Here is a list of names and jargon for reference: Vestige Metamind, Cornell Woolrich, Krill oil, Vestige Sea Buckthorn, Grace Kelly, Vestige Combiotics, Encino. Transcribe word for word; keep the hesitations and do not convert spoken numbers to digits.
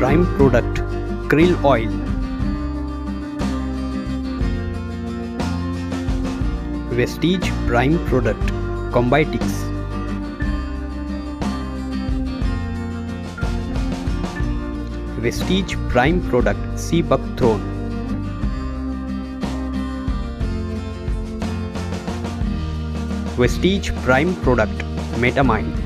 prime product, krill oil. Vestige prime product, combiotics. Vestige prime product, sea buckthorn. Vestige prime product, metamind.